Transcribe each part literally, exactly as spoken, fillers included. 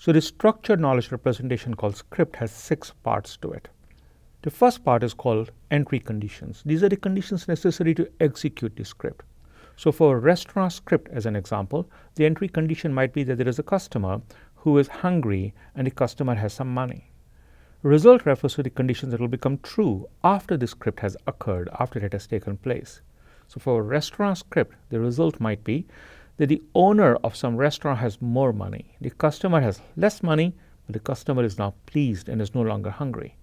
So the structured knowledge representation called script has six parts to it. The first part is called entry conditions. These are the conditions necessary to execute the script. So for a restaurant script, as an example, the entry condition might be that there is a customer who is hungry and the customer has some money. Result refers to the conditions that will become true after the script has occurred, after it has taken place. So for a restaurant script, the result might be that the owner of some restaurant has more money. The customer has less money, but the customer is now pleased and is no longer hungry.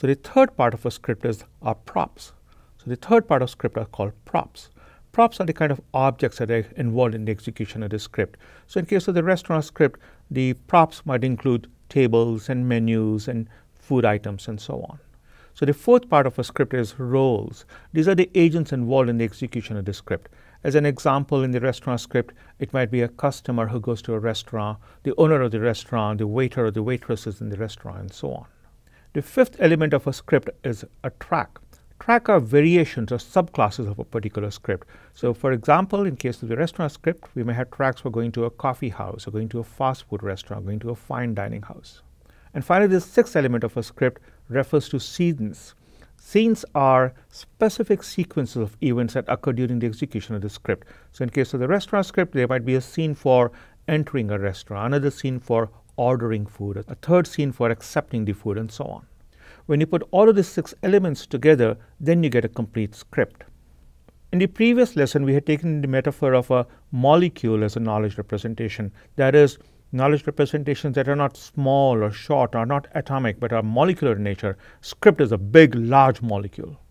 So the third part of a script is our props. So the third part of script are called props. Props are the kind of objects that are involved in the execution of the script. So in case of the restaurant script, the props might include tables and menus and food items and so on. So the fourth part of a script is roles. These are the agents involved in the execution of the script. As an example, in the restaurant script, it might be a customer who goes to a restaurant, the owner of the restaurant, the waiter or the waitresses in the restaurant, and so on. The fifth element of a script is a track. Track are variations or subclasses of a particular script. So for example, in case of the restaurant script, we may have tracks for going to a coffee house, or going to a fast food restaurant, going to a fine dining house. And finally, the sixth element of a script refers to scenes. Scenes are specific sequences of events that occur during the execution of the script. So in case of the restaurant script, there might be a scene for entering a restaurant, another scene for ordering food, a third scene for accepting the food, and so on. When you put all of these six elements together, then you get a complete script. In the previous lesson, we had taken the metaphor of a molecule as a knowledge representation. That is, knowledge representations that are not small or short, are not atomic, but are molecular in nature. Script is a big, large molecule.